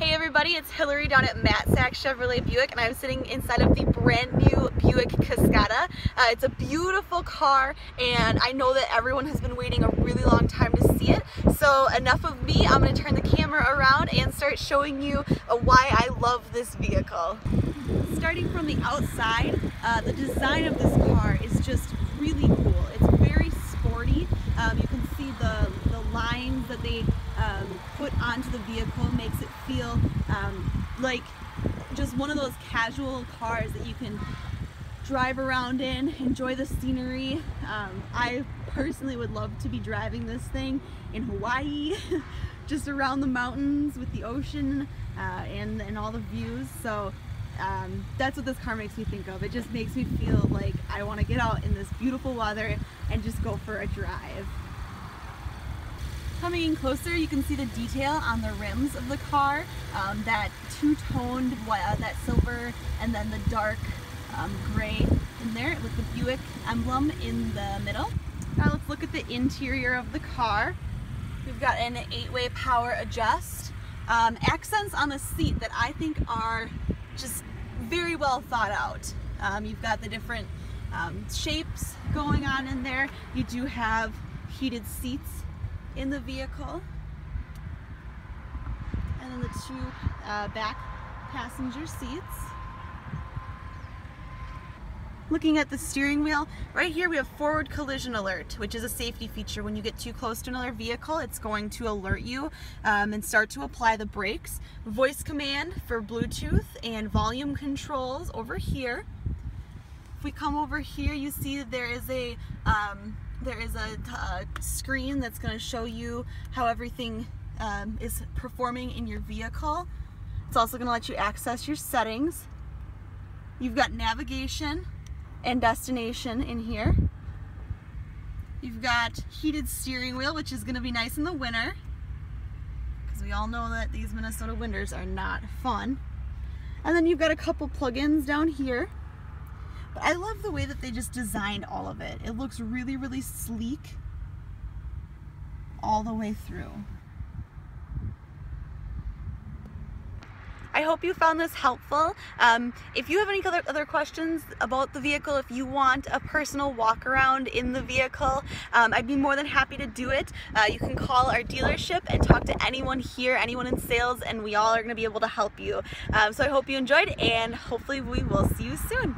Hey everybody, it's Hillary down at Matt Saxe Chevrolet Buick, and I'm sitting inside of the brand new Buick Cascada. It's a beautiful car, and I know that everyone has been waiting a really long time to see it. So enough of me, I'm going to turn the camera around and start showing you why I love this vehicle. Starting from the outside, the design of this car is just really cool. It's very sporty. You can see the lines that they put onto the vehicle. Makes it feel like just one of those casual cars that you can drive around in, enjoy the scenery. I personally would love to be driving this thing in Hawaii, just around the mountains with the ocean and all the views. So that's what this car makes me think of. It just makes me feel like I want to get out in this beautiful weather and just go for a drive. Coming in closer, you can see the detail on the rims of the car, that two-toned, that silver, and then the dark gray in there with the Buick emblem in the middle. Now let's look at the interior of the car. We've got an 8-way power adjust. Accents on the seat that I think are just very well thought out. You've got the different shapes going on in there. You do have heated seats in the vehicle, and then the two back passenger seats. Looking at the steering wheel, right here we have forward collision alert, which is a safety feature. When you get too close to another vehicle, it's going to alert you and start to apply the brakes. Voice command for Bluetooth and volume controls over here. If we come over here, you see there is a screen that's going to show you how everything is performing in your vehicle. It's also going to let you access your settings. You've got navigation and destination in here. You've got heated steering wheel, which is going to be nice in the winter, because we all know that these Minnesota winters are not fun. And then you've got a couple plug-ins down here. But I love the way that they just designed all of it. It looks really, really sleek all the way through. I hope you found this helpful. If you have any other questions about the vehicle, if you want a personal walk around in the vehicle, I'd be more than happy to do it. You can call our dealership and talk to anyone here, anyone in sales, and we all are going to be able to help you. So I hope you enjoyed, and hopefully we will see you soon.